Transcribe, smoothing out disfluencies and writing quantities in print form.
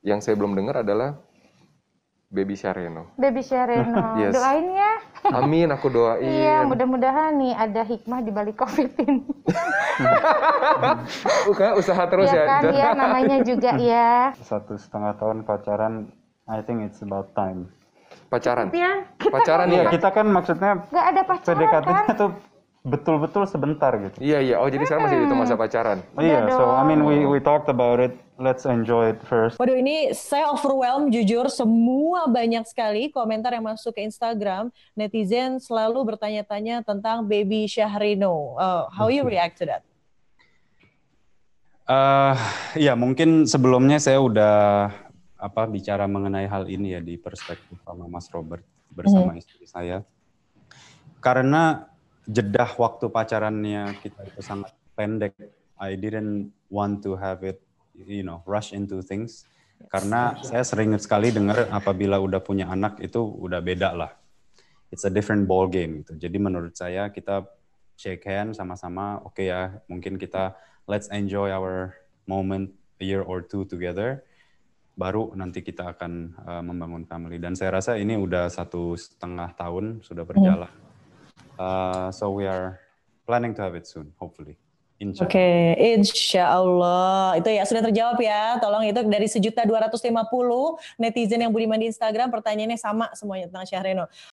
Yang saya belum dengar adalah Baby Syahreino. Baby Syahreino. Yes. Doain ya. Amin, aku doain. Iya, mudah-mudahan nih ada hikmah di balik Covid ini. Usaha terus ya. Kan, ya namanya juga ya. 1,5 tahun pacaran, I think it's about time. Pacaran? Ya, pacaran ya. Kita kan maksudnya nggak ada pacaran. PDKT-nya kan? Tuh betul-betul sebentar gitu. Iya, iya. Oh, jadi sekarang masih itu masa pacaran. Iya, yeah, so I mean we talked about it. Let's enjoy it first. Waduh, ini saya overwhelmed jujur, semua banyak sekali komentar yang masuk ke Instagram. Netizen selalu bertanya-tanya tentang Baby Syahreino. How you react to that? Ya mungkin sebelumnya saya udah bicara mengenai hal ini ya di perspektif sama Mas Robert bersama istri saya. Karena jeda waktu pacarannya kita itu sangat pendek. I didn't want to have it, you know, rush into things. Karena saya sering sekali dengar apabila udah punya anak itu udah beda lah. It's a different ball game gitu. Jadi menurut saya kita shake hand sama-sama, oke ya, mungkin kita let's enjoy our moment a year or two together. Baru nanti kita akan membangun family. Dan saya rasa ini udah 1,5 tahun sudah berjalan. So we are planning to have it soon, hopefully. Oke, insya Allah. Itu ya sudah terjawab ya. Tolong itu dari 1.250.000 netizen yang budiman di Instagram pertanyaannya sama semuanya tentang Syahreino.